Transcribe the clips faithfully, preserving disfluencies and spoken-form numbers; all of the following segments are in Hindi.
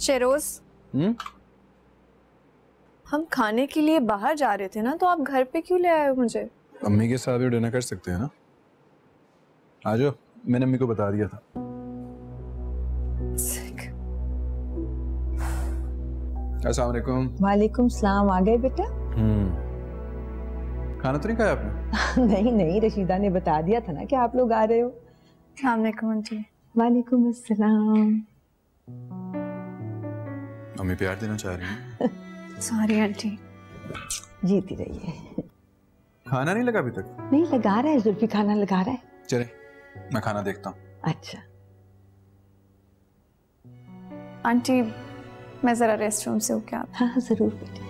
शेरोज, हम्म, हम खाने के लिए बाहर जा रहे थे ना, तो आप घर पे क्यों ले आए हो मुझे? अम्मी के साथ भी डिनर कर सकते हैं ना। आ जाओ, मैंने अम्मी को बता दिया था। अस्सलाम वालेकुम। वालेकुम सलाम। आ गए बेटा? हम्म, खाना तो नहीं खाया आपने? नहीं नहीं, रशीदा ने बता दिया था ना कि आप लोग आ रहे हो। अस्सलाम वालेकुम आंटी। वालेकुम अस्सलाम। अम्मी प्यार देना चाह रही हैं। Sorry aunty. जीती रही है। खाना नहीं लगा अभी तक? नहीं, लगा रहा है जुल्फी, खाना लगा रहा है। चले, मैं खाना देखता हूँ। अच्छा आंटी, मैं जरा रेस्ट रूम से होके आती हूँ। हाँ जरूर बेटी।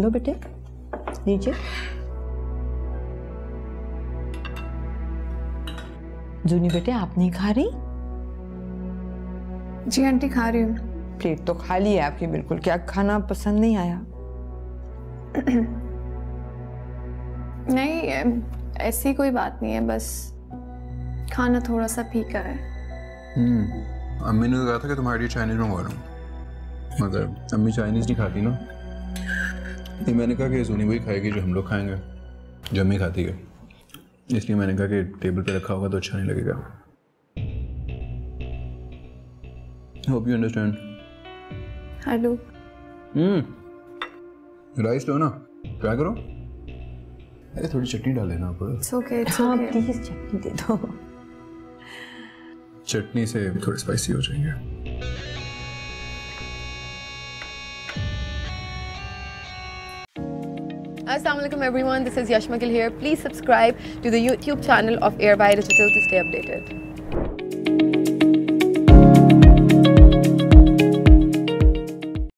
लो बेटे, लीजिए। जूनी बेटे, आप नहीं खा रही? जी आंटी खा रही हूँ। प्लेट तो खाली है आपकी बिल्कुल, क्या खाना पसंद नहीं आया? नहीं, ऐसी कोई बात नहीं है, बस खाना थोड़ा सा फीका है। हम्म, अम्मी ने कहा था कि तुम्हारे लिए चाइनीज मंगवा रहा हूँ, मगर अम्मी चाइनीज नहीं खाती ना। नहीं, मैंने कहा कि सोनी वही खाएगी जो हम लोग खाएंगे, जो अम्मी खाती है, इसलिए मैंने कहा कि टेबल पे रखा होगा तो अच्छा नहीं लगेगा। Hope you understand. Hello. Hmm, rice लो ना, ट्राई करो। अरे थोड़ी चटनी डाल लेना ऊपर। It's okay, it's okay, please chutney दे दो। चटनी से थोड़े स्पाइसी हो जाएंगे। Assalamualaikum everyone, this is Yasmeen Gill here. Please subscribe to the YouTube channel of A R Y Digital to stay updated.